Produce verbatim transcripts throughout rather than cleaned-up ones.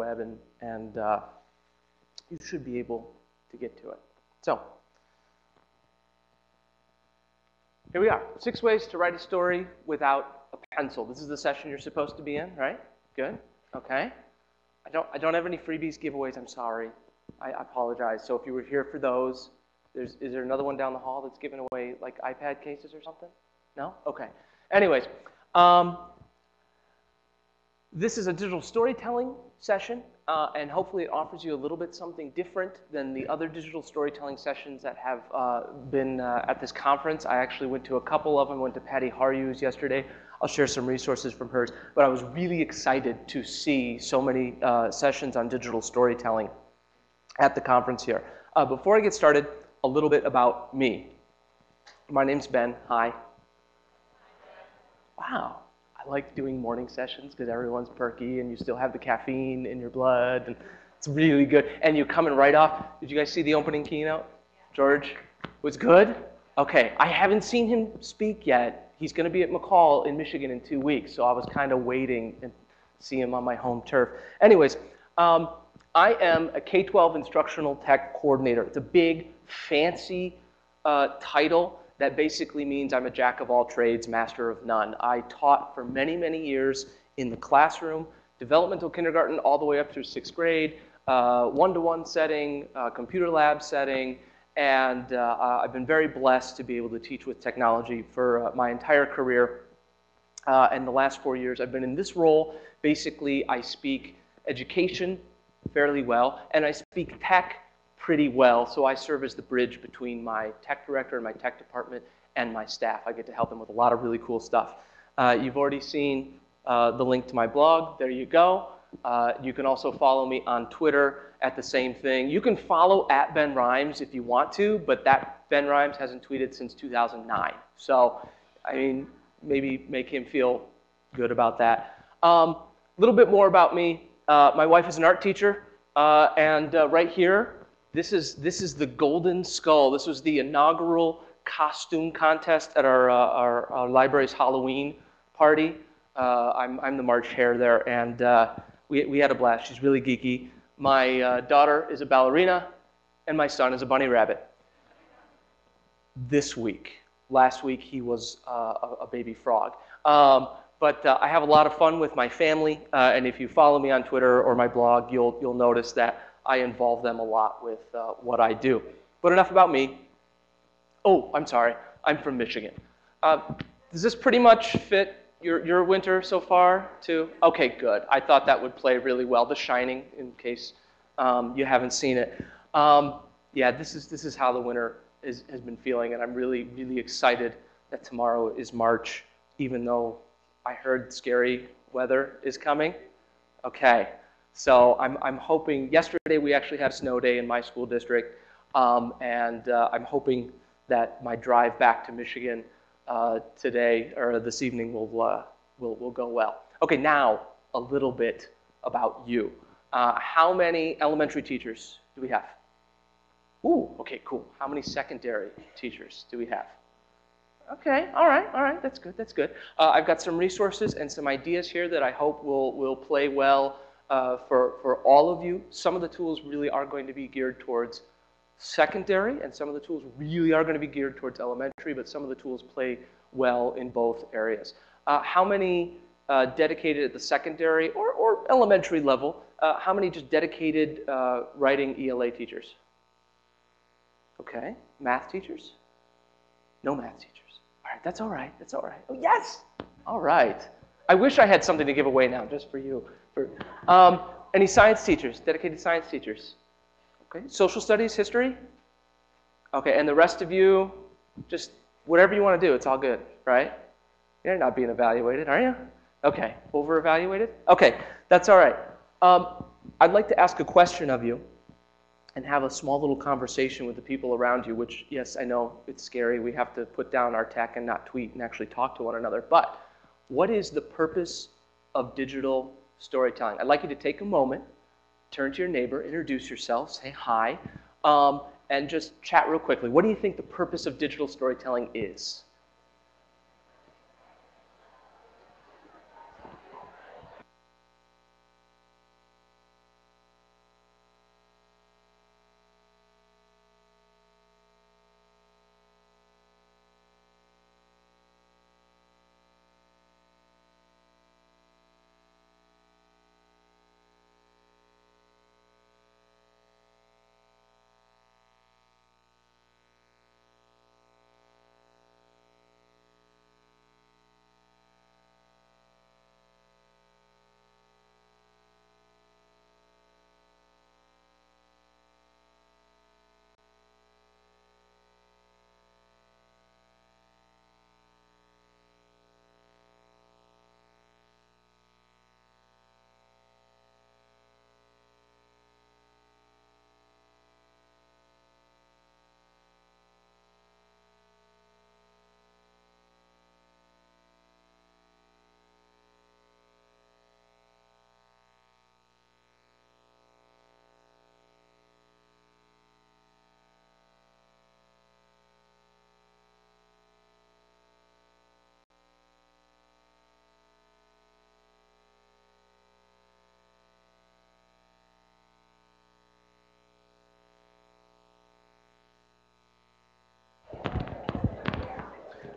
web, and, and uh, you should be able to get to it. So here we are, six ways to write a story without a pencil. This is the session you're supposed to be in, right? Good, okay. I don't, I don't have any freebies, giveaways, I'm sorry. I apologize. So if you were here for those, there's, is there another one down the hall that's giving away like iPad cases or something? No? Okay. Anyways, um, this is a digital storytelling session, uh, and hopefully it offers you a little bit something different than the other digital storytelling sessions that have uh, been uh, at this conference. I actually went to a couple of them. Went to Patty Harju's yesterday. I'll share some resources from hers, but I was really excited to see so many uh, sessions on digital storytelling at the conference here. Uh, before I get started, a little bit about me. My name's Ben. Hi. Wow. I like doing morning sessions because everyone's perky and you still have the caffeine in your blood, and it's really good. And you're coming right off. Did you guys see the opening keynote? George was good? Okay. I haven't seen him speak yet. He's going to be at McCall in Michigan in two weeks, so I was kind of waiting and see him on my home turf. Anyways, um, I am a K twelve instructional tech coordinator. It's a big, fancy uh, title that basically means I'm a jack of all trades, master of none. I taught for many, many years in the classroom, developmental kindergarten all the way up through sixth grade, uh, one-to-one setting, uh, computer lab setting. And uh, I've been very blessed to be able to teach with technology for uh, my entire career. Uh, and the last four years I've been in this role. Basically, I speak education fairly well, and I speak tech pretty well. So I serve as the bridge between my tech director and my tech department and my staff. I get to help them with a lot of really cool stuff. Uh, you've already seen uh, the link to my blog. There you go. Uh, you can also follow me on Twitter at the same thing. You can follow at Ben Rimes if you want to, but that Ben Rimes hasn't tweeted since two thousand nine. So, I mean, maybe make him feel good about that. A um, little bit more about me. Uh, my wife is an art teacher, uh, and uh, right here, this is, this is the Golden Skull. This was the inaugural costume contest at our, uh, our, our library's Halloween party. Uh, I'm, I'm the March Hare there, and uh, We, we had a blast. She's really geeky. My uh, daughter is a ballerina, and my son is a bunny rabbit. This week. Last week, he was uh, a, a baby frog. Um, but uh, I have a lot of fun with my family, uh, and if you follow me on Twitter or my blog, you'll, you'll notice that I involve them a lot with uh, what I do. But enough about me. Oh, I'm sorry. I'm from Michigan. Uh, does this pretty much fit Your, your winter so far, too? Okay, good. I thought that would play really well. The Shining, in case um, you haven't seen it. Um, yeah, this is, this is how the winter is, has been feeling, and I'm really, really excited that tomorrow is March, even though I heard scary weather is coming. Okay, so I'm, I'm hoping, yesterday we actually had a snow day in my school district, um, and uh, I'm hoping that my drive back to Michigan Uh, today or this evening will, uh, will, will go well. Okay, now a little bit about you. Uh, how many elementary teachers do we have? Ooh, okay, cool. How many secondary teachers do we have? Okay, all right, all right, that's good, that's good. Uh, I've got some resources and some ideas here that I hope will, will play well uh, for, for all of you. Some of the tools really are going to be geared towards secondary, and some of the tools really are going to be geared towards elementary, but some of the tools play well in both areas. Uh, how many uh, dedicated at the secondary or, or elementary level? Uh, how many just dedicated uh, writing E L A teachers? Okay. Math teachers? No math teachers. All right. That's all right. That's all right. Oh, yes. All right. I wish I had something to give away now just for you. For, um, any science teachers? Dedicated science teachers? Okay, social studies, history? Okay, and the rest of you, just whatever you want to do, it's all good, right? You're not being evaluated, are you? Okay, over-evaluated? Okay, that's all right. Um, I'd like to ask a question of you and have a small little conversation with the people around you, which, yes, I know it's scary. We have to put down our tech and not tweet and actually talk to one another. But what is the purpose of digital storytelling? I'd like you to take a moment, turn to your neighbor, introduce yourself, say hi, um, and just chat real quickly. What do you think the purpose of digital storytelling is?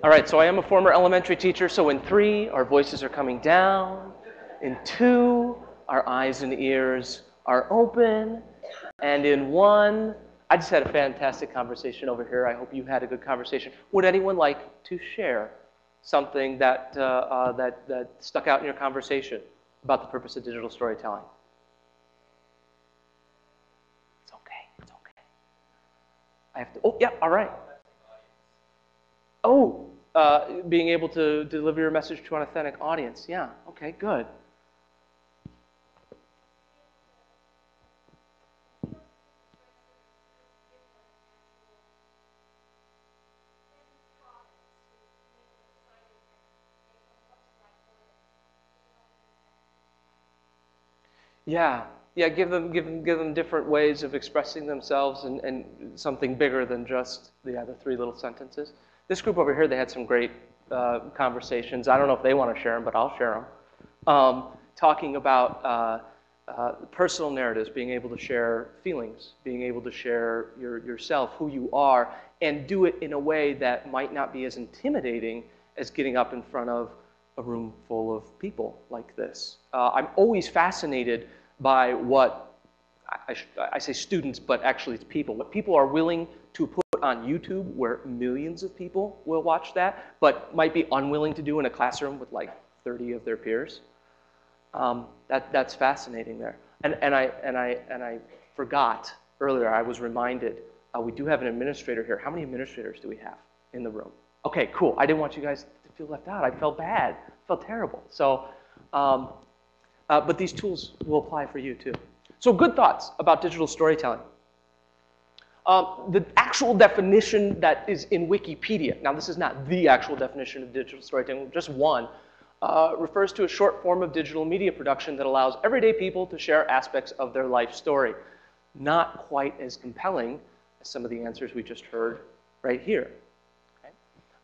All right, so I am a former elementary teacher, so in three, our voices are coming down. In two, our eyes and ears are open. And in one, I just had a fantastic conversation over here. I hope you had a good conversation. Would anyone like to share something that, uh, uh, that, that stuck out in your conversation about the purpose of digital storytelling? It's okay, it's okay. I have to, oh, yeah, all right. Oh, uh, being able to deliver your message to an authentic audience. Yeah, okay, good. Yeah, yeah. Give them, give them, give them different ways of expressing themselves, and, and something bigger than just the other three little sentences. This group over here, they had some great uh, conversations. I don't know if they want to share them, but I'll share them. Um, talking about uh, uh, personal narratives, being able to share feelings, being able to share your yourself, who you are, and do it in a way that might not be as intimidating as getting up in front of a room full of people like this. Uh, I'm always fascinated by what, I, I, I say students, but actually it's people, what people are willing to put on YouTube where millions of people will watch that, but might be unwilling to do in a classroom with like thirty of their peers. Um, that, that's fascinating there. And, and, I, and, I, and I forgot earlier, I was reminded, uh, we do have an administrator here. How many administrators do we have in the room? Okay, cool. I didn't want you guys feel left out. I felt bad. I felt terrible. So, um, uh, but these tools will apply for you too. So good thoughts about digital storytelling. Um, the actual definition that is in Wikipedia, now this is not the actual definition of digital storytelling, just one, uh, refers to a short form of digital media production that allows everyday people to share aspects of their life story. Not quite as compelling as some of the answers we just heard right here.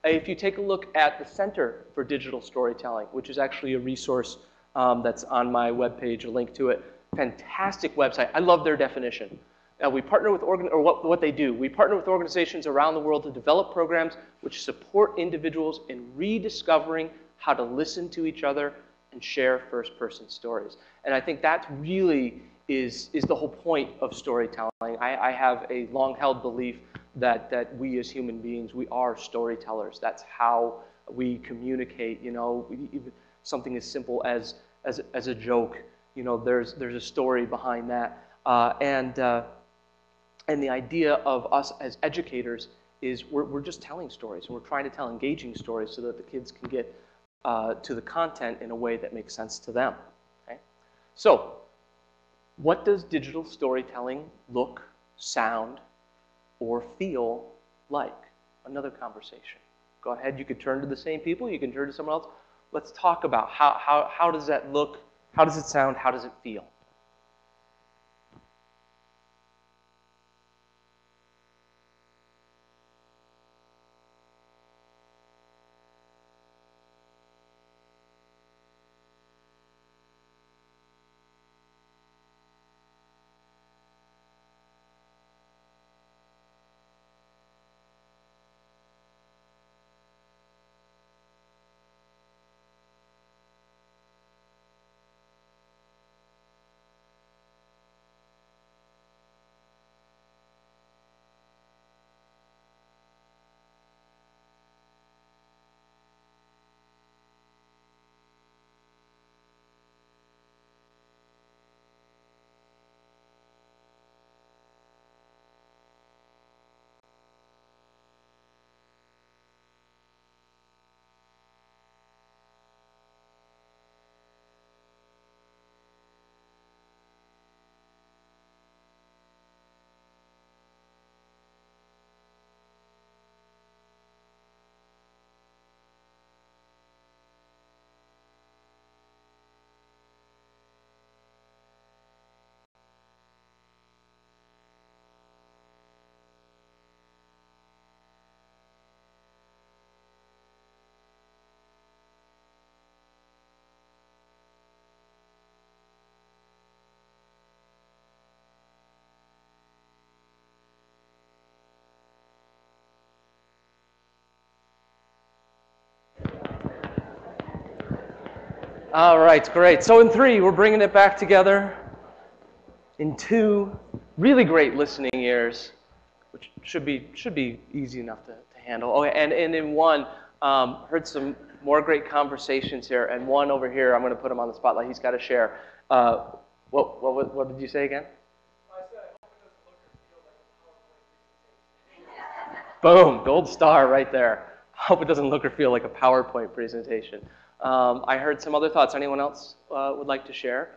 If you take a look at the Center for Digital Storytelling, which is actually a resource um, that's on my webpage, a link to it, fantastic website. I love their definition. Uh, we partner with, organ or what, what they do, we partner with organizations around the world to develop programs which support individuals in rediscovering how to listen to each other and share first-person stories. And I think that really is, is the whole point of storytelling. I, I have a long-held belief That, that we as human beings, we are storytellers. That's how we communicate, you know, something as simple as, as, as a joke. You know, there's, there's a story behind that. Uh, and, uh, and the idea of us as educators is we're, we're just telling stories. We're trying to tell engaging stories so that the kids can get uh, to the content in a way that makes sense to them. Okay? So what does digital storytelling look, sound, or feel like? Another conversation. Go ahead, you could turn to the same people, you can turn to someone else. Let's talk about how, how, how does that look, how does it sound, how does it feel? All right, great. So in three, we're bringing it back together. In two, really great listening ears, which should be should be easy enough to, to handle. Oh, and, and in one, um, heard some more great conversations here. And one over here, I'm going to put him on the spotlight. He's got to share. Uh, what, what what did you say again? Boom, gold star right there. Hope it doesn't look or feel like a PowerPoint presentation. Um, I heard some other thoughts. Anyone else uh, would like to share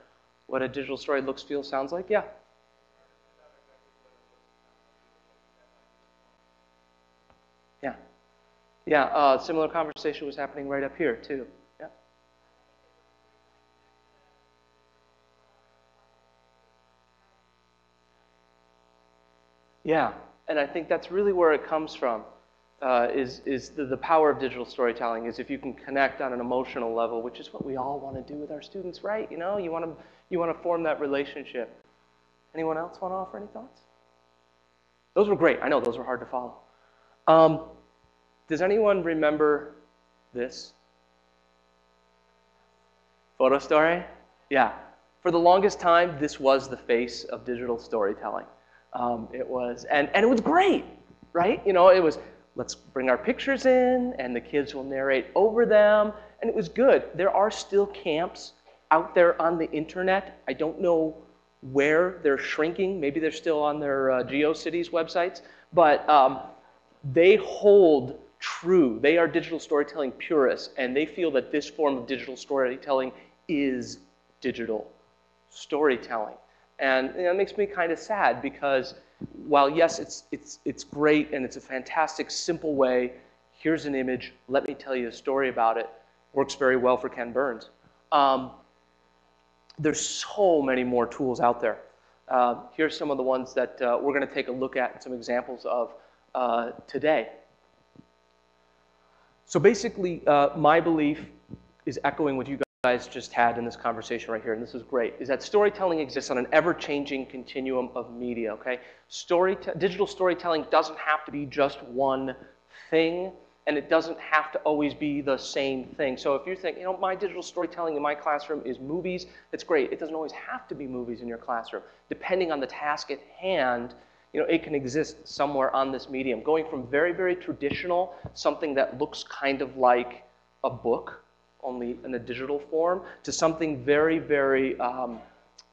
what a digital story looks, feels, sounds like? Yeah. Yeah. Yeah, uh, similar conversation was happening right up here, too. Yeah. Yeah. And I think that's really where it comes from, uh, is, is the, the power of digital storytelling, is if you can connect on an emotional level, which is what we all want to do with our students, right? You know, you want to, you want to form that relationship. Anyone else want to offer any thoughts? Those were great. I know those were hard to follow. Um, does anyone remember this? PhotoStory? Yeah. For the longest time, this was the face of digital storytelling. Um, it was, and, and it was great, right? You know, it was, let's bring our pictures in, and the kids will narrate over them, and it was good. There are still camps out there on the internet. I don't know where they're shrinking. Maybe they're still on their uh, GeoCities websites, but um, they hold true. They are digital storytelling purists, and they feel that this form of digital storytelling is digital storytelling. And you know, it makes me kind of sad because while, yes, it's, it's, it's great and it's a fantastic, simple way, here's an image, let me tell you a story about it, works very well for Ken Burns. Um, there's so many more tools out there. Uh, here's some of the ones that uh, we're going to take a look at and some examples of uh, today. So basically, uh, my belief is echoing what you guys guys just had in this conversation right here, and this is great, is that storytelling exists on an ever-changing continuum of media, okay? Story digital storytelling doesn't have to be just one thing, and it doesn't have to always be the same thing. So if you think, you know, my digital storytelling in my classroom is movies, that's great. It doesn't always have to be movies in your classroom. Depending on the task at hand, you know, it can exist somewhere on this medium. Going from very, very traditional, something that looks kind of like a book, only in a digital form, to something very, very, um,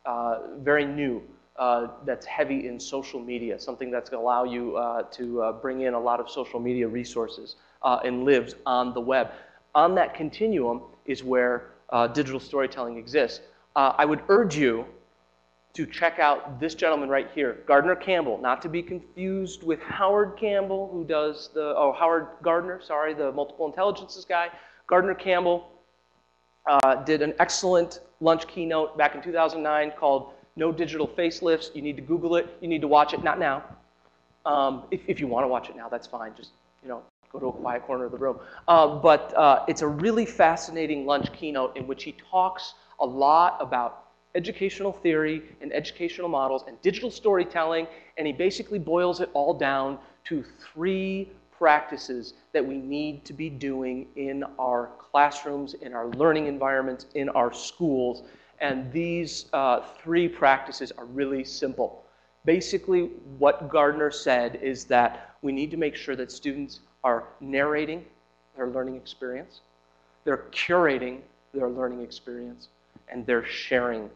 uh, very new uh, that's heavy in social media, something that's going to allow you uh, to uh, bring in a lot of social media resources uh, and lives on the web. On that continuum is where uh, digital storytelling exists. Uh, I would urge you to check out this gentleman right here, Gardner Campbell, not to be confused with Howard Campbell, who does the, oh, Howard Gardner, sorry, the multiple intelligences guy. Gardner Campbell uh, did an excellent lunch keynote back in two thousand nine called No Digital Facelifts. You need to Google it. You need to watch it. Not now. Um, if, if you want to watch it now, that's fine. Just, you know, go to a quiet corner of the room. Uh, but uh, it's a really fascinating lunch keynote in which he talks a lot about educational theory and educational models and digital storytelling, and he basically boils it all down to three practices that we need to be doing in our classrooms, in our learning environments, in our schools. And these uh, three practices are really simple. Basically, what Gardner said is that we need to make sure that students are narrating their learning experience, they're curating their learning experience, and they're sharing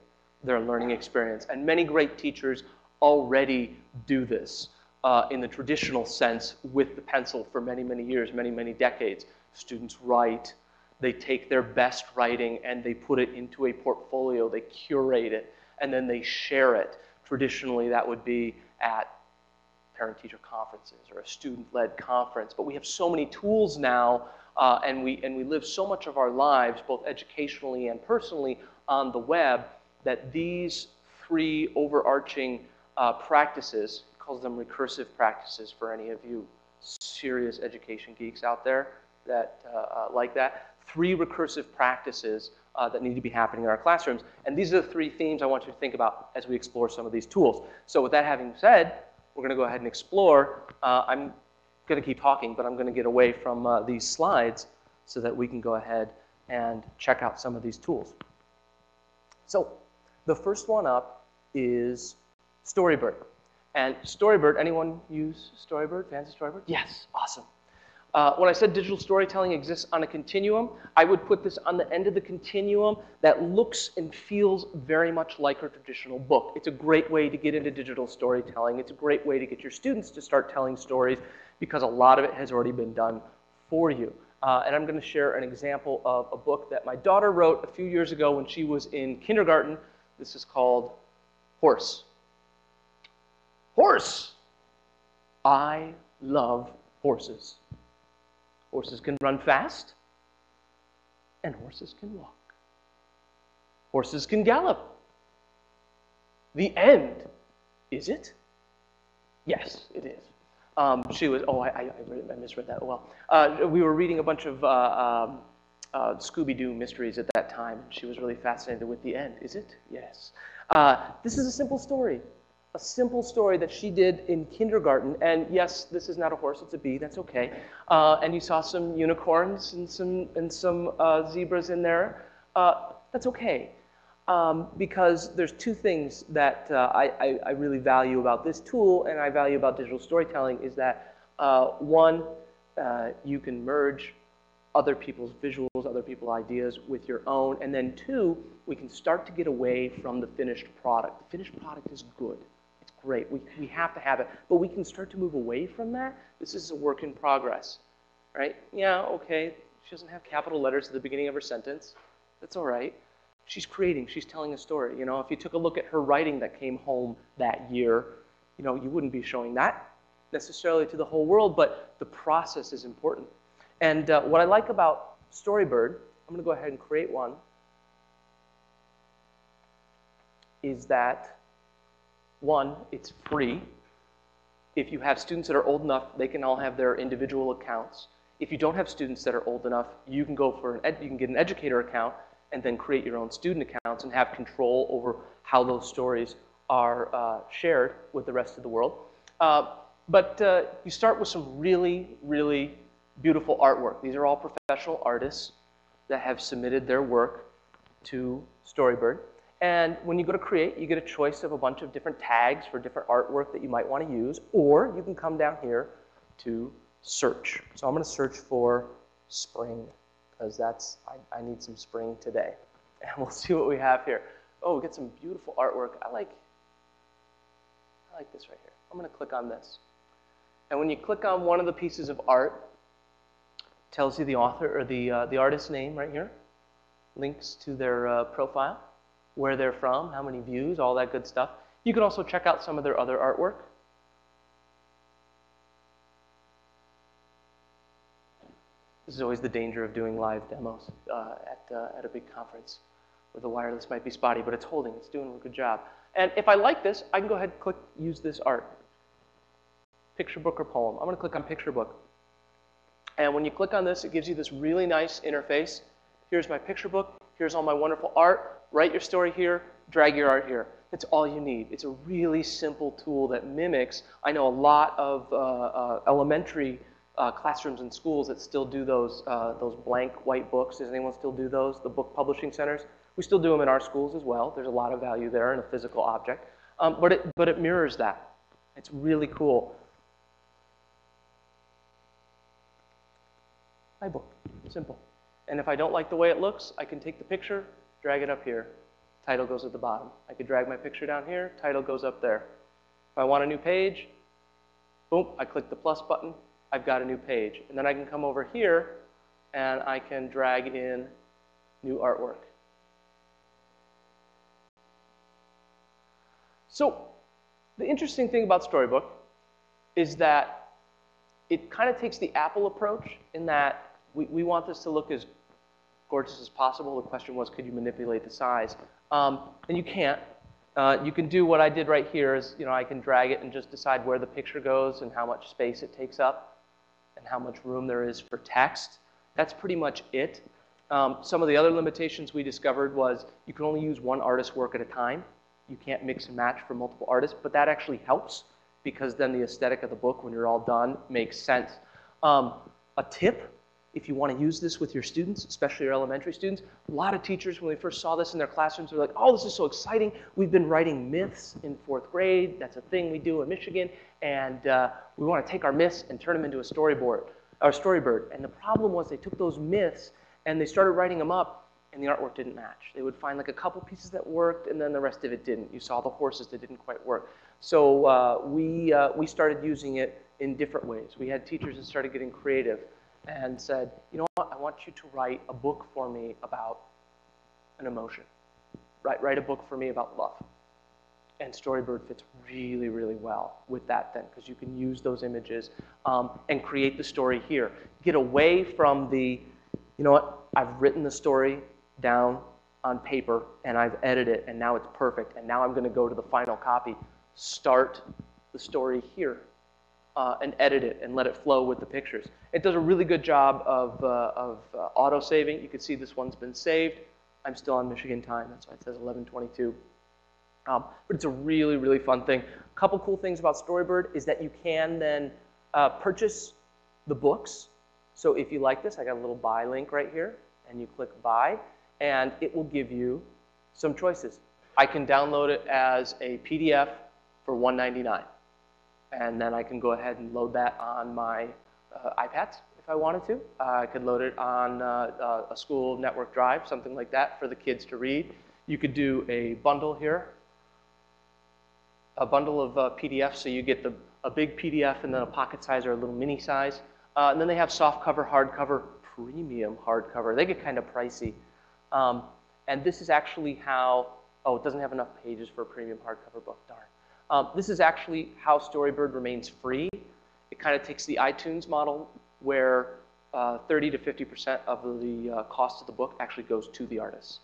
their learning experience. And many great teachers already do this. Uh, in the traditional sense, with the pencil for many, many years, many, many decades. Students write, they take their best writing and they put it into a portfolio, they curate it, and then they share it. Traditionally, that would be at parent-teacher conferences or a student-led conference. But we have so many tools now, uh, and, we, and we live so much of our lives, both educationally and personally, on the web, that these three overarching uh, practices, calls them recursive practices for any of you serious education geeks out there that uh, uh, like that. Three recursive practices uh, that need to be happening in our classrooms. And these are the three themes I want you to think about as we explore some of these tools. So with that having said, we're going to go ahead and explore. Uh, I'm going to keep talking, but I'm going to get away from uh, these slides so that we can go ahead and check out some of these tools. So the first one up is Storybird. And Storybird, anyone use Storybird, fans of Storybird? Yes, awesome. Uh, when I said digital storytelling exists on a continuum, I would put this on the end of the continuum that looks and feels very much like a traditional book. It's a great way to get into digital storytelling. It's a great way to get your students to start telling stories because a lot of it has already been done for you. Uh, and I'm going to share an example of a book that my daughter wrote a few years ago when she was in kindergarten. This is called Horse. Horse! I love horses. Horses can run fast, and horses can walk. Horses can gallop. The end, is it? Yes, it is. Um, she was, oh, I, I, I misread that, oh well. Uh, we were reading a bunch of uh, um, uh, Scooby-Doo mysteries at that time, and she was really fascinated with the end, is it? Yes. Uh, this is a simple story. A simple story that she did in kindergarten, and yes, this is not a horse, it's a bee, that's okay. Uh, and you saw some unicorns and some, and some uh, zebras in there. Uh, that's okay, um, because there's two things that uh, I, I, I really value about this tool and I value about digital storytelling is that, uh, one, uh, you can merge other people's visuals, other people's ideas with your own, and then two, we can start to get away from the finished product. The finished product is good. Great, we, we have to have it, but we can start to move away from that. This is a work in progress, right? Yeah, okay, she doesn't have capital letters at the beginning of her sentence. That's all right. She's creating, she's telling a story. You know, if you took a look at her writing that came home that year, you know, you wouldn't be showing that necessarily to the whole world, but the process is important. And uh, what I like about Storybird, I'm gonna go ahead and create one, is that one, it's free. If you have students that are old enough, they can all have their individual accounts. If you don't have students that are old enough, you can go for an ed you can get an educator account and then create your own student accounts and have control over how those stories are uh, shared with the rest of the world. Uh, but uh, you start with some really, really beautiful artwork. These are all professional artists that have submitted their work to Storybird. And when you go to create, you get a choice of a bunch of different tags for different artwork that you might want to use, or you can come down here to search. So I'm going to search for spring, because that's, I, I need some spring today. And we'll see what we have here. Oh, we get some beautiful artwork. I like, I like this right here. I'm going to click on this. And when you click on one of the pieces of art, it tells you the author, or the, uh, the artist's name right here, links to their uh, profile, where they're from, how many views, all that good stuff. You can also check out some of their other artwork. This is always the danger of doing live demos uh, at, uh, at a big conference where the wireless might be spotty, but it's holding, it's doing a good job. And if I like this, I can go ahead and click use this art. Picture book or poem. I'm gonna click on picture book. And when you click on this, it gives you this really nice interface. Here's my picture book, here's all my wonderful art. Write your story here, drag your art here. That's all you need. It's a really simple tool that mimics. I know a lot of uh, uh, elementary uh, classrooms and schools that still do those, uh, those blank white books. Does anyone still do those? The book publishing centers? We still do them in our schools as well. There's a lot of value there in a physical object. Um, but, it, but it mirrors that. It's really cool. My book, simple. And if I don't like the way it looks, I can take the picture, drag it up here, title goes at the bottom. I could drag my picture down here, title goes up there. If I want a new page, boom, I click the plus button, I've got a new page. And then I can come over here and I can drag in new artwork. So the interesting thing about Storybook is that it kind of takes the Apple approach in that we, we want this to look as gorgeous as possible. The question was, could you manipulate the size? Um, and you can't. Uh, you can do what I did right here is, you know, I can drag it and just decide where the picture goes and how much space it takes up and how much room there is for text. That's pretty much it. Um, some of the other limitations we discovered was you can only use one artist's work at a time. You can't mix and match for multiple artists, but that actually helps because then the aesthetic of the book when you're all done makes sense. Um, a tip if you want to use this with your students, especially your elementary students. A lot of teachers, when they first saw this in their classrooms, were like, oh, this is so exciting. We've been writing myths in fourth grade. That's a thing we do in Michigan. And uh, we want to take our myths and turn them into a storyboard, or Storybird. And the problem was they took those myths and they started writing them up, and the artwork didn't match. They would find like a couple pieces that worked, and then the rest of it didn't. You saw the horses that didn't quite work. So uh, we, uh, we started using it in different ways. We had teachers that started getting creative and said, you know what, I want you to write a book for me about an emotion. Write, write a book for me about love. And Storybird fits really, really well with that then, because you can use those images um, and create the story here. Get away from the, you know what, I've written the story down on paper, and I've edited it, and now it's perfect, and now I'm going to go to the final copy. Start the story here, uh, and edit it, and let it flow with the pictures. It does a really good job of, uh, of uh, auto-saving. You can see this one's been saved. I'm still on Michigan time, that's why it says eleven twenty-two. Um, but it's a really, really fun thing. A couple cool things about Storybird is that you can then uh, purchase the books. So if you like this, I got a little buy link right here, and you click buy, and it will give you some choices. I can download it as a P D F for one ninety-nine, and then I can go ahead and load that on my uh, iPads if I wanted to. Uh, I could load it on uh, uh, a school network drive, something like that, for the kids to read. You could do a bundle here, a bundle of uh, P D Fs, so you get the, a big P D F and then a pocket size or a little mini size. Uh, and then they have soft cover, hard cover, premium hardcover. They get kind of pricey. Um, and this is actually how, oh, it doesn't have enough pages for a premium hardcover book, darn. Um, this is actually how Storybird remains free. It kind of takes the iTunes model where uh, thirty to fifty percent of the uh, cost of the book actually goes to the artists.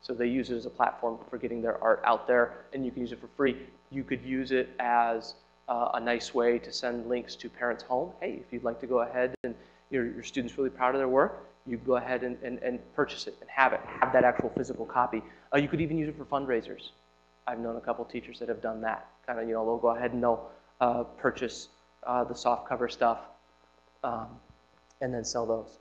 So they use it as a platform for getting their art out there, and you can use it for free. You could use it as uh, a nice way to send links to parents home. Hey, if you'd like to go ahead and Your, your student's really proud of their work, you go ahead and, and, and purchase it and have it, have that actual physical copy. Uh, you could even use it for fundraisers. I've known a couple teachers that have done that. Kind of, you know, they'll go ahead and they'll uh, purchase uh, the soft cover stuff um, and then sell those.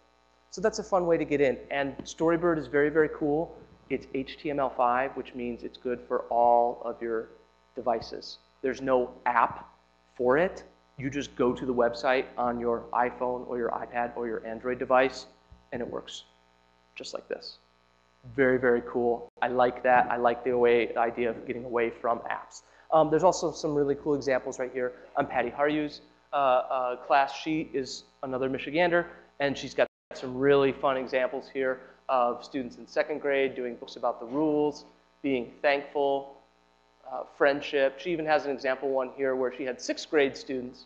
So that's a fun way to get in. And Storybird is very, very cool. It's H T M L five, which means it's good for all of your devices. There's no app for it. You just go to the website on your iPhone or your iPad or your Android device, and it works just like this. Very, very cool. I like that. I like the, way, the idea of getting away from apps. Um, there's also some really cool examples right here. I'm Patty Harju's uh, uh, class. She is another Michigander, and she's got some really fun examples here of students in second grade doing books about the rules, being thankful, Uh, friendship. She even has an example one here where she had sixth grade students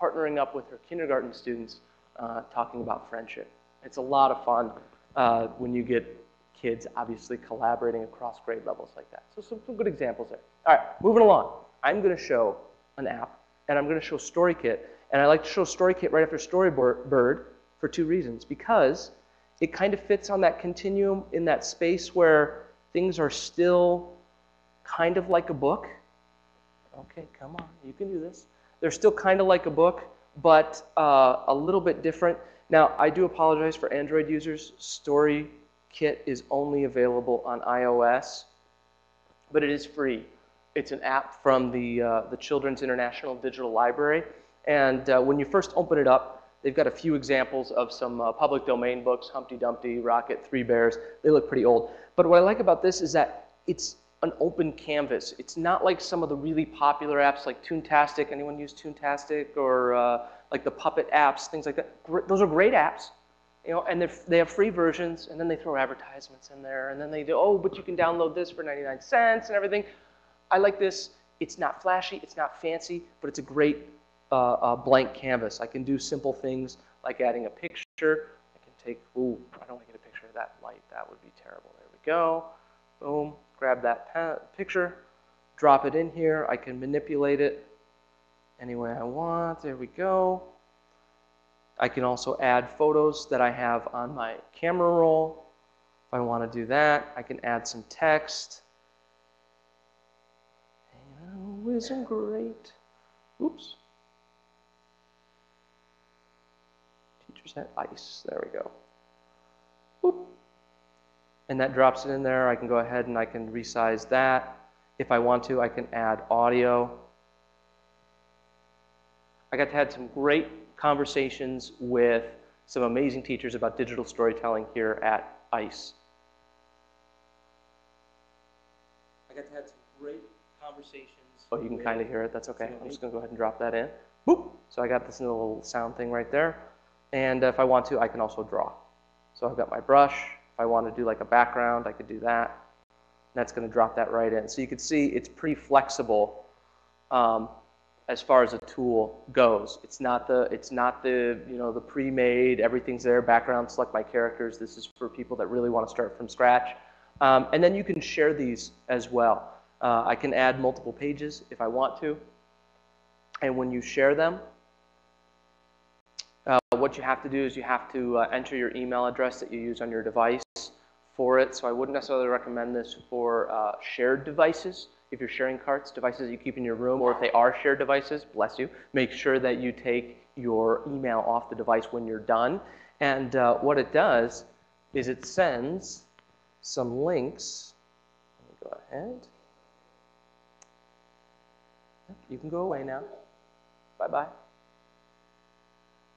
partnering up with her kindergarten students uh, talking about friendship. It's a lot of fun uh, when you get kids obviously collaborating across grade levels like that. So some, some good examples there. All right, moving along. I'm going to show an app, and I'm going to show StoryKit. And I like to show StoryKit right after Storybird for two reasons. Because it kind of fits on that continuum in that space where things are still kind of like a book. Okay, come on, you can do this. They're still kind of like a book, but uh, a little bit different. Now, I do apologize for Android users. StoryKit is only available on iOS, but it is free. It's an app from the, uh, the Children's International Digital Library, and uh, when you first open it up, they've got a few examples of some uh, public domain books, Humpty Dumpty, Rocket, Three Bears. They look pretty old. But what I like about this is that it's an open canvas. It's not like some of the really popular apps like Toontastic. Anyone use Toontastic? Or uh, like the Puppet apps, things like that. Those are great apps, you know, and they have free versions, and then they throw advertisements in there, and then they do, oh, but you can download this for ninety-nine cents and everything. I like this. It's not flashy, it's not fancy, but it's a great uh, uh, blank canvas. I can do simple things like adding a picture. I can take, ooh, I don't want to get a picture of that light. That would be terrible. There we go. Boom. Grab that picture, drop it in here. I can manipulate it any way I want. There we go. I can also add photos that I have on my camera roll. If I want to do that, I can add some text. And oh, isn't great. Oops. Teacher percent ice. There we go. Boop. And that drops it in there. I can go ahead and I can resize that. If I want to, I can add audio. I got to have some great conversations with some amazing teachers about digital storytelling here at ICE. I got to have some great conversations. Oh, you can kind of hear it. That's okay. I'm just going to go ahead and drop that in. Boop. So I got this little sound thing right there. And if I want to, I can also draw. So I've got my brush. If I want to do like a background, I could do that. And that's going to drop that right in. So you can see it's pretty flexible um, as far as a tool goes. It's not the it's not the you know the pre-made everything's there background select my characters. This is for people that really want to start from scratch. Um, and then you can share these as well. Uh, I can add multiple pages if I want to. And when you share them, uh, what you have to do is you have to uh, enter your email address that you use on your device for it. So I wouldn't necessarily recommend this for uh, shared devices. If you're sharing carts, devices that you keep in your room, or if they are shared devices, bless you, make sure that you take your email off the device when you're done. And uh, what it does is it sends some links. Let me go ahead. You can go away now. Bye-bye.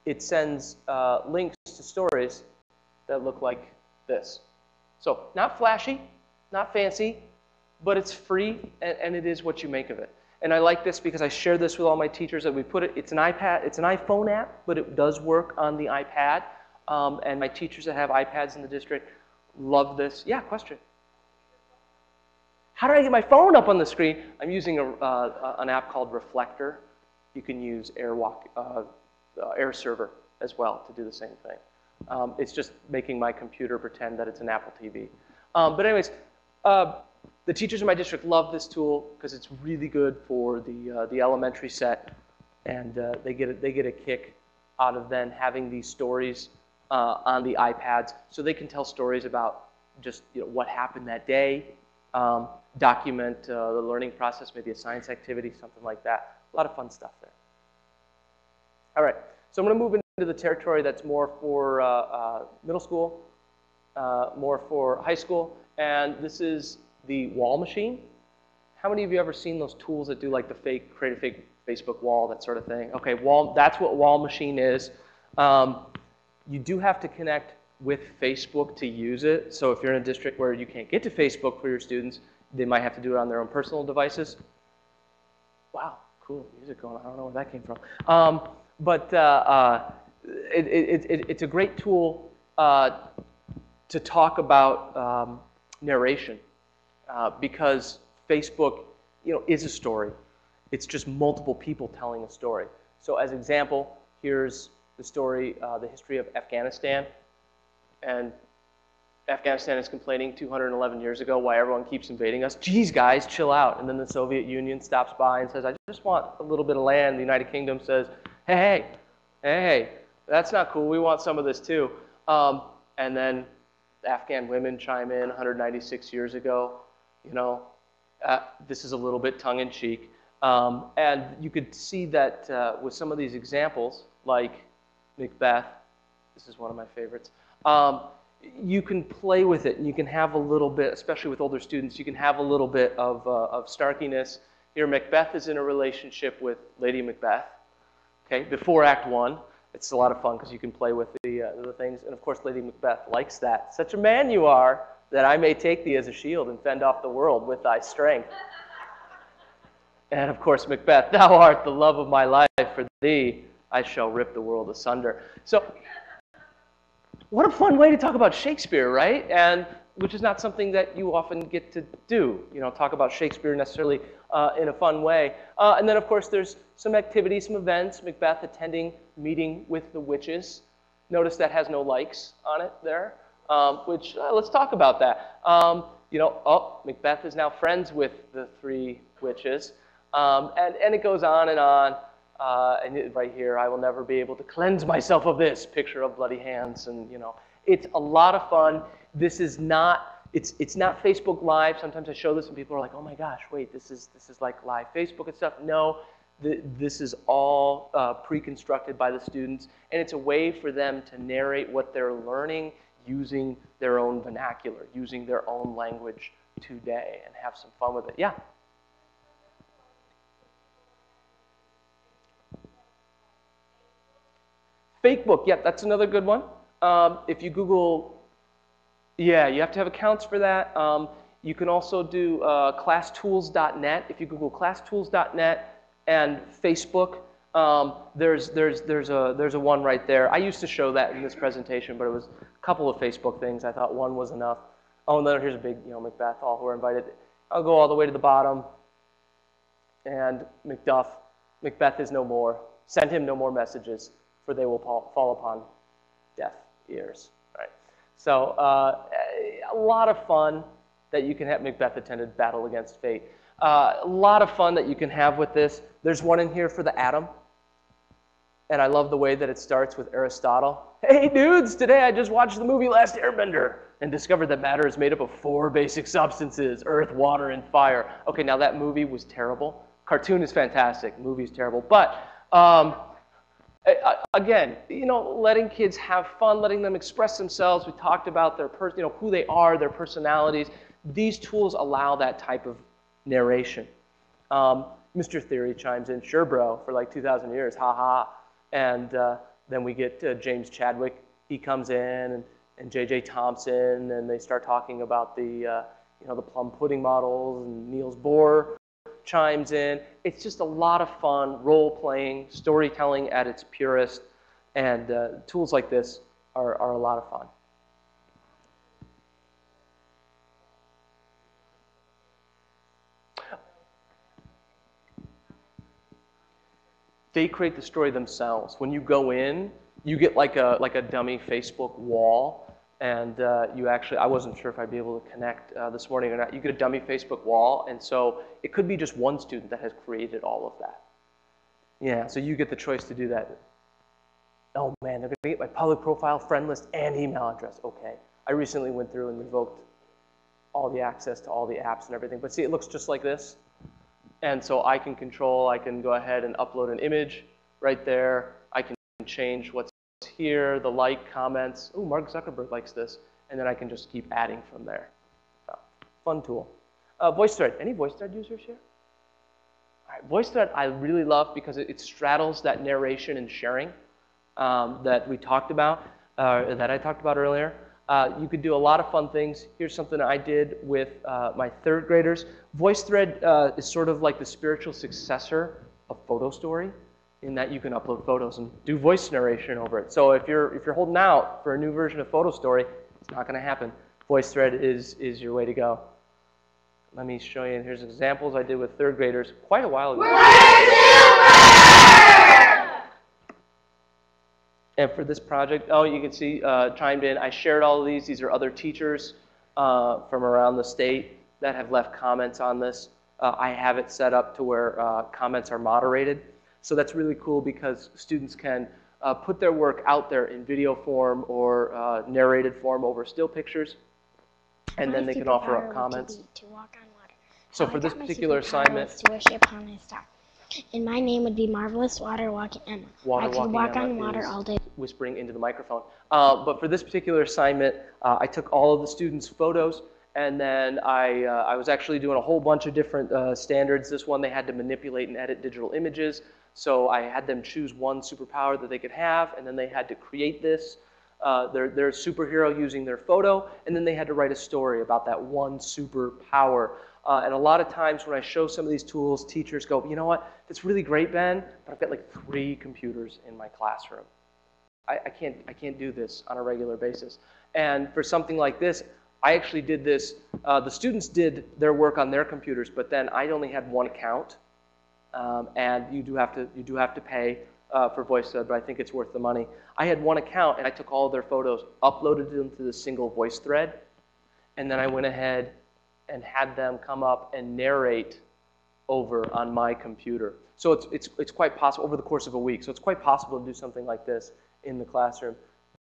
It sends uh, links to stories that look like this. So not flashy, not fancy, but it's free and, and it is what you make of it. And I like this because I share this with all my teachers that we put it, it's an iPad, it's an iPhone app, but it does work on the iPad. Um, and my teachers that have iPads in the district love this. Yeah, question? How do I get my phone up on the screen? I'm using a, uh, an app called Reflector. You can use AirWalk, uh, uh, Air Server as well to do the same thing. Um, it's just making my computer pretend that it's an Apple T V. Um, but anyways, uh, the teachers in my district love this tool because it's really good for the uh, the elementary set, and uh, they get a, they get a kick out of then having these stories uh, on the iPads, so they can tell stories about just you know what happened that day, um, document uh, the learning process, maybe a science activity, something like that. A lot of fun stuff there. All right, so I'm going to move in. Into the territory that's more for uh, uh, middle school, uh, more for high school, and this is the Wall Machine. How many of you ever seen those tools that do like the fake, create a fake Facebook wall, that sort of thing? Okay, wall, that's what Wall Machine is. Um, you do have to connect with Facebook to use it, so if you're in a district where you can't get to Facebook for your students, they might have to do it on their own personal devices. Wow, cool music going on, I don't know where that came from. Um, but uh, uh, It, it, it, it's a great tool uh, to talk about um, narration uh, because Facebook, you know, is a story. It's just multiple people telling a story. So, as example, here's the story, uh, the history of Afghanistan, and Afghanistan is complaining two hundred eleven years ago why everyone keeps invading us. Geez, guys, chill out. And then the Soviet Union stops by and says, "I just want a little bit of land." The United Kingdom says, "Hey, hey, hey." That's not cool, we want some of this too. Um, and then Afghan women chime in one hundred ninety-six years ago. You know, uh, this is a little bit tongue-in-cheek. Um, and you could see that uh, with some of these examples, like Macbeth, this is one of my favorites, um, you can play with it and you can have a little bit, especially with older students, you can have a little bit of, uh, of snarkiness. Here, Macbeth is in a relationship with Lady Macbeth, okay, before Act One. It's a lot of fun because you can play with the, uh, the things. And of course, Lady Macbeth likes that. "Such a man you are that I may take thee as a shield and fend off the world with thy strength." And of course, Macbeth, "Thou art the love of my life. For thee, I shall rip the world asunder." So what a fun way to talk about Shakespeare, right? And which is not something that you often get to do, you know, talk about Shakespeare necessarily uh, in a fun way. Uh, and then, of course, there's some activities, some events, Macbeth attending meeting with the witches. Notice that has no likes on it there, um, which, uh, let's talk about that. Um, you know, oh, Macbeth is now friends with the three witches. Um, and, and it goes on and on. Uh, and right here, "I will never be able to cleanse myself of this," picture of bloody hands, and, you know, it's a lot of fun. This is not, it's, it's not Facebook Live. Sometimes I show this and people are like, "Oh my gosh, wait, this is, this is like live Facebook and stuff." No, The, this is all uh, pre-constructed by the students, and it's a way for them to narrate what they're learning using their own vernacular, using their own language today, and have some fun with it. Yeah? Fake book, yeah, that's another good one. Um, if you Google, yeah, you have to have accounts for that. Um, you can also do uh, class tools dot net. If you Google class tools dot net and Facebook, um, there's there's there's a there's a one right there. I used to show that in this presentation, but it was a couple of Facebook things. I thought one was enough. Oh, and then here's a big, you know, Macbeth. All who are invited. I'll go all the way to the bottom. And Macduff, Macbeth is no more. Send him no more messages, for they will fall upon deaf ears. All right. So uh, a lot of fun that you can have. Macbeth attended battle against fate. Uh, a lot of fun that you can have with this. There's one in here for the atom. And I love the way that it starts with Aristotle. Hey dudes, today I just watched the movie Last Airbender and discovered that matter is made up of four basic substances, earth, water, and fire. Okay, now that movie was terrible. Cartoon is fantastic, movie's terrible. But um, again, you know, letting kids have fun, letting them express themselves. We talked about their person, you know, who they are, their personalities. These tools allow that type of narration. Um, Mister Theory chimes in, sure bro, for like two thousand years, haha. And uh, then we get uh, James Chadwick. He comes in, and, and J J Thomson, and they start talking about the, uh, you know, the plum pudding models, and Niels Bohr chimes in. It's just a lot of fun, role-playing, storytelling at its purest, and uh, tools like this are, are a lot of fun. They create the story themselves. When you go in, you get like a, like a dummy Facebook wall, and uh, you actually, I wasn't sure if I'd be able to connect uh, this morning or not. You get a dummy Facebook wall, and so it could be just one student that has created all of that. Yeah, so you get the choice to do that. Oh man, they're gonna get my public profile, friend list, and email address. Okay, I recently went through and revoked all the access to all the apps and everything, but see, it looks just like this. And so I can control, I can go ahead and upload an image right there. I can change what's here, the like, comments. Oh, Mark Zuckerberg likes this. And then I can just keep adding from there. So, fun tool. Uh, VoiceThread. Any VoiceThread users here? All right, VoiceThread I really love because it, it straddles that narration and sharing um, that we talked about, uh, that I talked about earlier. Uh, you could do a lot of fun things. Here's something I did with uh, my third graders. VoiceThread uh, is sort of like the spiritual successor of PhotoStory, in that you can upload photos and do voice narration over it. So if you're if you're holding out for a new version of PhotoStory, it's not going to happen. VoiceThread is is your way to go. Let me show you. Here's examples I did with third graders quite a while ago. And for this project, oh, you can see uh, chimed in. I shared all of these. These are other teachers uh, from around the state that have left comments on this. Uh, I have it set up to where uh, comments are moderated. So that's really cool because students can uh, put their work out there in video form or uh, narrated form over still pictures. And then they can offer up comments. So for this particular assignment, to wish upon a star. And my name would be Marvelous Water Walking Emma. Water I could walk Emma on water all day. Whispering into the microphone. Uh, but for this particular assignment, uh, I took all of the students' photos, and then I, uh, I was actually doing a whole bunch of different uh, standards. This one, they had to manipulate and edit digital images. So I had them choose one superpower that they could have, and then they had to create this, uh, their, their superhero using their photo, and then they had to write a story about that one superpower. Uh, and a lot of times when I show some of these tools, teachers go, you know what, that's really great, Ben, but I've got like three computers in my classroom. I, I, can't, I can't do this on a regular basis. And for something like this, I actually did this. Uh, the students did their work on their computers, but then I only had one account. Um, and you do have to, you do have to pay uh, for VoiceThread, but I think it's worth the money. I had one account, and I took all of their photos, uploaded them to the single VoiceThread, and then I went ahead and had them come up and narrate over on my computer. So it's, it's, it's quite possible, over the course of a week, so it's quite possible to do something like this in the classroom.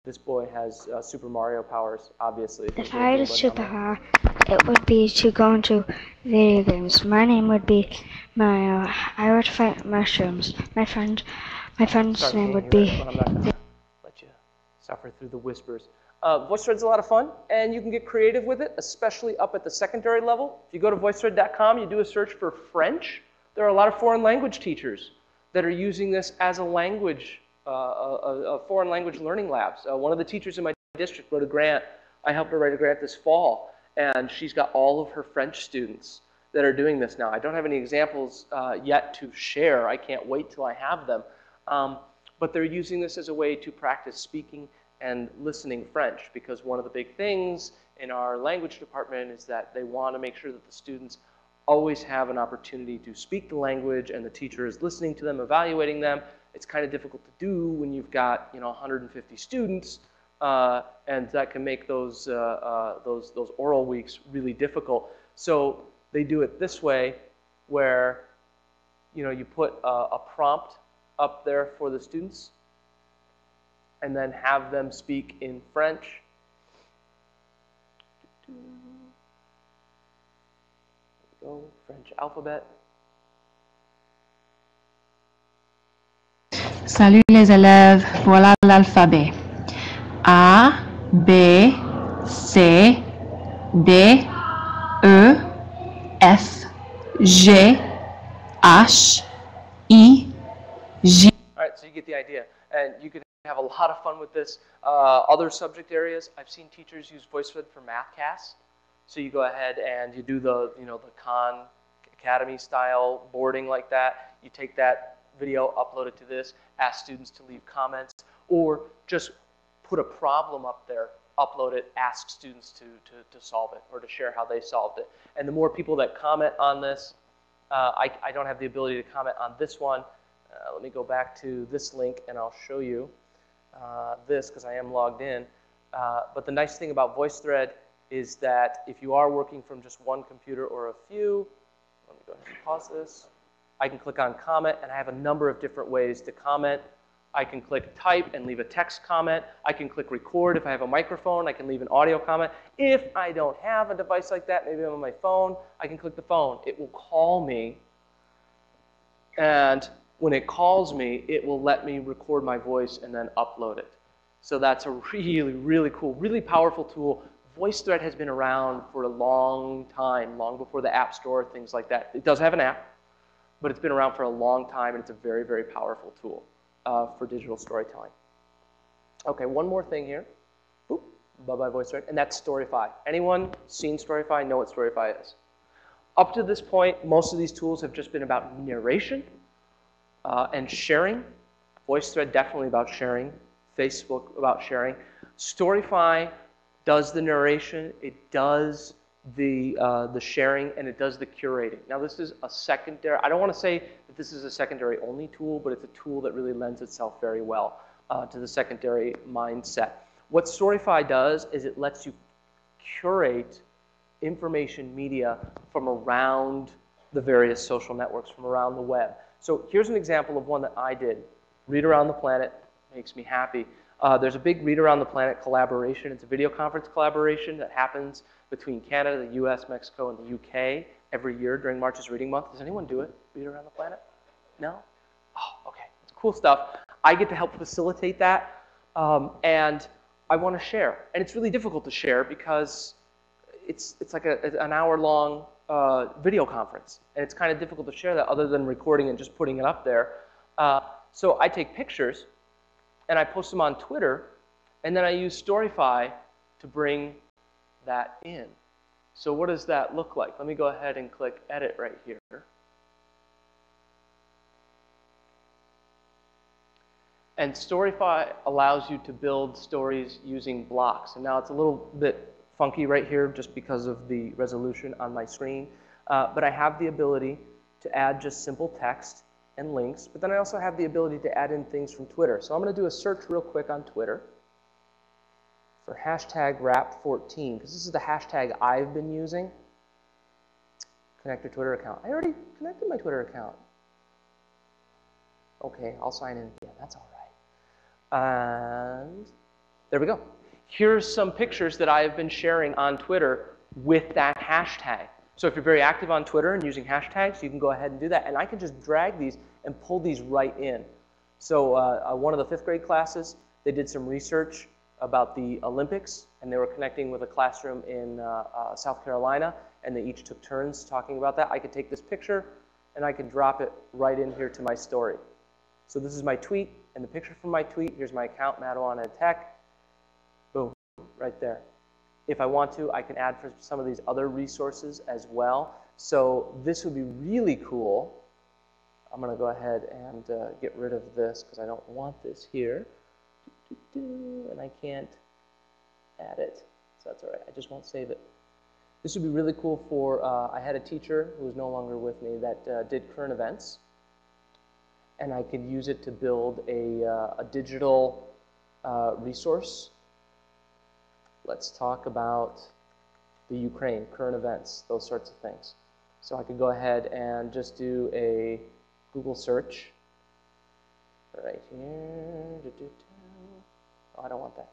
This boy has uh, Super Mario powers, obviously. If I had a superpower, it would be to go into video games. My name would be Mario. I would fight mushrooms. My friend, my friend's Sorry, name would be. I'm not gonna let you suffer through the whispers. Uh, VoiceThread's a lot of fun, and you can get creative with it, especially up at the secondary level. If you go to voicethread dot com, you do a search for French. There are a lot of foreign language teachers that are using this as a language, uh, a, a foreign language learning labs. Uh, one of the teachers in my district wrote a grant. I helped her write a grant this fall, and she's got all of her French students that are doing this now. I don't have any examples uh, yet to share. I can't wait till I have them. Um, but they're using this as a way to practice speaking and listening French, because one of the big things in our language department is that they want to make sure that the students always have an opportunity to speak the language, and the teacher is listening to them, evaluating them. It's kind of difficult to do when you've got, you know, one hundred fifty students, uh, and that can make those, uh, uh, those, those oral weeks really difficult. So they do it this way, where, you know, you put a, a prompt up there for the students, and then have them speak in French. Go French alphabet. Salut les élèves, voilà l'alphabet. A, B, C, D, E, F, G, H, I, J. All right, so you get the idea, and you could have a lot of fun with this. Uh, other subject areas, I've seen teachers use VoiceThread for math casts. So you go ahead and you do the, you know, the Khan Academy style boarding like that. You take that video, upload it to this, ask students to leave comments, or just put a problem up there, upload it, ask students to, to, to solve it or to share how they solved it. And the more people that comment on this, uh, I, I don't have the ability to comment on this one. Uh, let me go back to this link and I'll show you uh, this, because I am logged in. Uh, but the nice thing about VoiceThread is that if you are working from just one computer or a few, let me go ahead and pause this. I can click on comment, and I have a number of different ways to comment. I can click type and leave a text comment. I can click record if I have a microphone. I can leave an audio comment. If I don't have a device like that, maybe I'm on my phone, I can click the phone. It will call me, and when it calls me, it will let me record my voice and then upload it. So that's a really, really cool, really powerful tool. VoiceThread has been around for a long time, long before the App Store, things like that. It does have an app, but it's been around for a long time, and it's a very, very powerful tool uh, for digital storytelling. Okay, one more thing here. Boop, bye-bye VoiceThread, and that's Storify. Anyone seen Storify know what Storify is. Up to this point, most of these tools have just been about narration uh, and sharing. VoiceThread definitely about sharing. Facebook about sharing. Storify does the narration, it does the, uh, the sharing, and it does the curating. Now this is a secondary, I don't want to say that this is a secondary only tool, but it's a tool that really lends itself very well uh, to the secondary mindset. What Storify does is it lets you curate information media from around the various social networks, from around the web. So here's an example of one that I did. Read Around the Planet makes me happy. Uh, there's a big Read Around the Planet collaboration. It's a video conference collaboration that happens between Canada, the U S, Mexico, and the U K every year during March's Reading Month. Does anyone do it? Read Around the Planet? No? Oh, okay. It's cool stuff. I get to help facilitate that, um, and I want to share. And it's really difficult to share because it's, it's like a, an hour-long uh, video conference, and it's kind of difficult to share that other than recording and just putting it up there. Uh, so I take pictures, and I post them on Twitter, and then I use Storify to bring that in. So what does that look like? Let me go ahead and click edit right here. And Storify allows you to build stories using blocks. And now it's a little bit funky right here just because of the resolution on my screen, uh, but I have the ability to add just simple text and links, but then I also have the ability to add in things from Twitter. So I'm going to do a search real quick on Twitter for hashtag wrap fourteen, because this is the hashtag I've been using. Connect your Twitter account. I already connected my Twitter account. Okay, I'll sign in again. That's all right. And there we go. Here's some pictures that I have been sharing on Twitter with that hashtag. So if you're very active on Twitter and using hashtags, you can go ahead and do that. And I can just drag these and pull these right in. So uh, one of the fifth grade classes, they did some research about the Olympics, and they were connecting with a classroom in uh, uh, South Carolina, and they each took turns talking about that. I could take this picture, and I could drop it right in here to my story. So this is my tweet, and the picture from my tweet, here's my account, Mattawan Tech, boom, right there. If I want to, I can add for some of these other resources as well. So this would be really cool. I'm going to go ahead and uh, get rid of this because I don't want this here. And I can't add it, so that's all right. I just won't save it. This would be really cool for, uh, I had a teacher who is no longer with me that uh, did current events. And I could use it to build a, uh, a digital uh, resource. Let's talk about the Ukraine, current events, those sorts of things. So I could go ahead and just do a Google search right here. Do, do, do. Oh, I don't want that.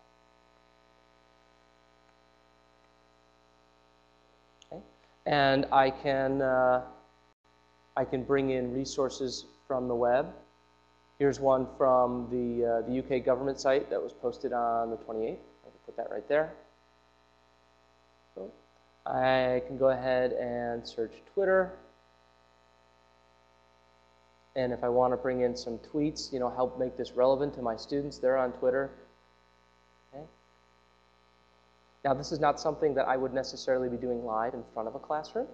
Okay. And I can, uh, I can bring in resources from the web. Here's one from the, uh, the U K government site that was posted on the twenty-eighth. I can put that right there. So I can go ahead and search Twitter. And if I want to bring in some tweets, you know, help make this relevant to my students, they're on Twitter. Okay. Now, this is not something that I would necessarily be doing live in front of a classroom,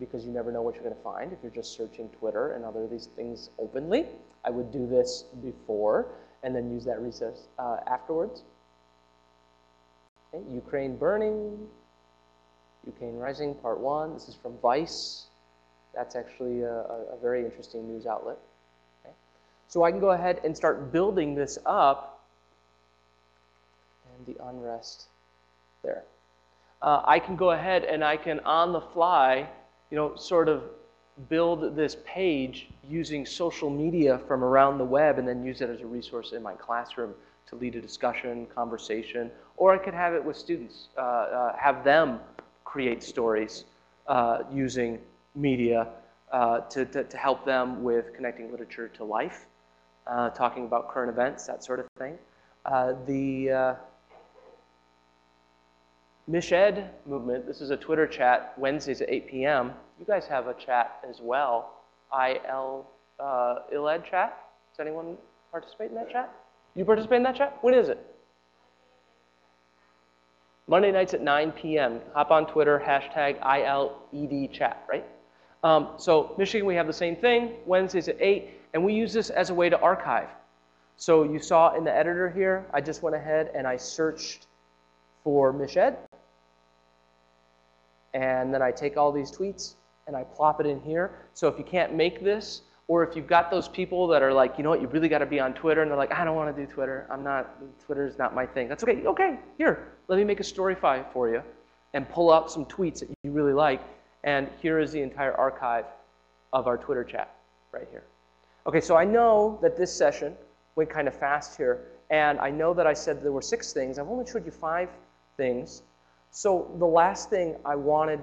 because you never know what you're going to find if you're just searching Twitter and other of these things openly. I would do this before and then use that resource uh, afterwards. Okay. Ukraine burning, Ukraine rising, part one. This is from Vice. That's actually a, a very interesting news outlet. Okay. So I can go ahead and start building this up. And the unrest there. Uh, I can go ahead and I can, on the fly, you know, sort of build this page using social media from around the web and then use it as a resource in my classroom to lead a discussion, conversation, or I could have it with students, uh, uh, have them create stories uh, using media uh, to, to, to help them with connecting literature to life, uh, talking about current events, that sort of thing. Uh, the uh, MishEd movement, this is a Twitter chat, Wednesdays at eight p m You guys have a chat as well, I L, uh, ilEdChat. Does anyone participate in that chat? You participate in that chat? When is it? Monday nights at nine p m Hop on Twitter, hashtag ilEdChat, right? Um, so Michigan, we have the same thing, Wednesdays at eight, and we use this as a way to archive. So you saw in the editor here, I just went ahead and I searched for MishEd. And then I take all these tweets and I plop it in here. So if you can't make this, or if you've got those people that are like, you know what, you really got to be on Twitter, and they're like, I don't want to do Twitter. I'm not, Twitter's not my thing. That's okay. Okay, here, let me make a Storify for you and pull out some tweets that you really like. And here is the entire archive of our Twitter chat right here. Okay, so I know that this session went kind of fast here, and I know that I said there were six things. I've only showed you five things. So the last thing I wanted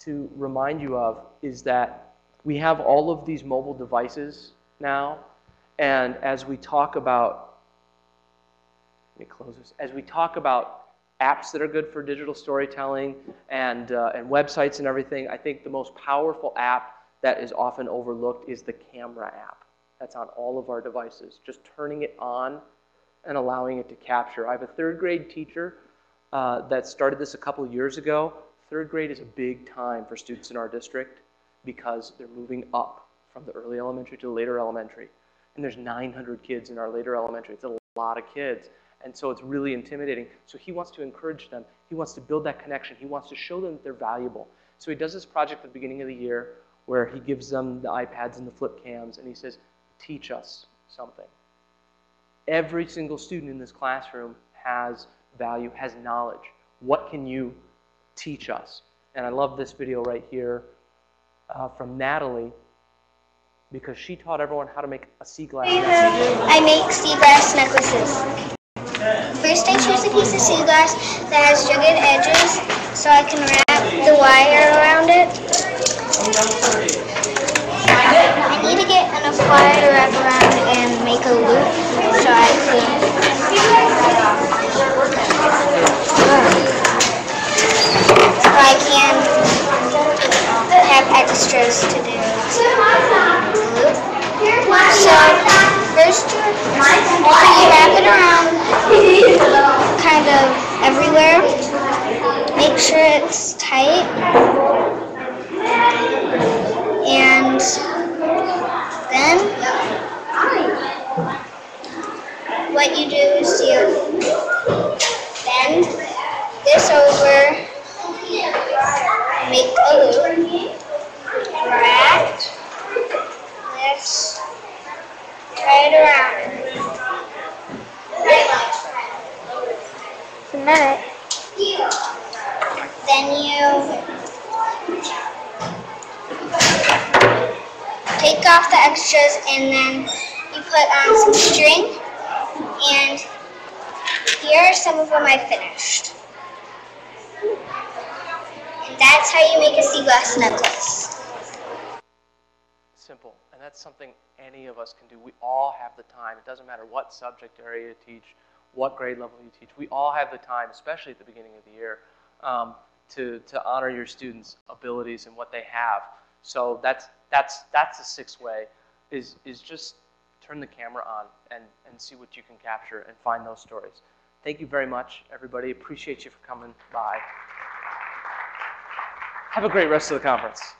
to remind you of is that we have all of these mobile devices now, and as we talk about, let me close this, as we talk about apps that are good for digital storytelling and, uh, and websites and everything, I think the most powerful app that is often overlooked is the camera app that's on all of our devices, just turning it on and allowing it to capture. I have a third grade teacher Uh, that started this a couple years ago. Third grade is a big time for students in our district because they're moving up from the early elementary to the later elementary. And there's nine hundred kids in our later elementary. It's a lot of kids. And so it's really intimidating. So he wants to encourage them. He wants to build that connection. He wants to show them that they're valuable. So he does this project at the beginning of the year where he gives them the iPads and the flip cams and he says, teach us something. Every single student in this classroom has value, has knowledge. What can you teach us? And I love this video right here uh, from Natalie, because she taught everyone how to make a sea glass necklace. I make sea glass necklaces. First I choose a piece of sea glass that has jagged edges so I can wrap the wire around it. I need to get enough wire to wrap around and make a loop so I can so I can have extras to do the loop. So first you wrap it around kind of everywhere. Make sure it's tight. And then what you do is you bend this over, make a loop, wrap this right around. Isn't that it? Then you take off the extras and then you put on some string, and here are some of them I finished. And that's how you make a sea glass necklace. Simple, and that's something any of us can do. We all have the time. It doesn't matter what subject area you teach, what grade level you teach. We all have the time, especially at the beginning of the year, um, to, to honor your students' abilities and what they have. So that's, that's, that's the sixth way, is, is just turn the camera on and, and see what you can capture and find those stories. Thank you very much, everybody. Appreciate you for coming by. Have a great rest of the conference.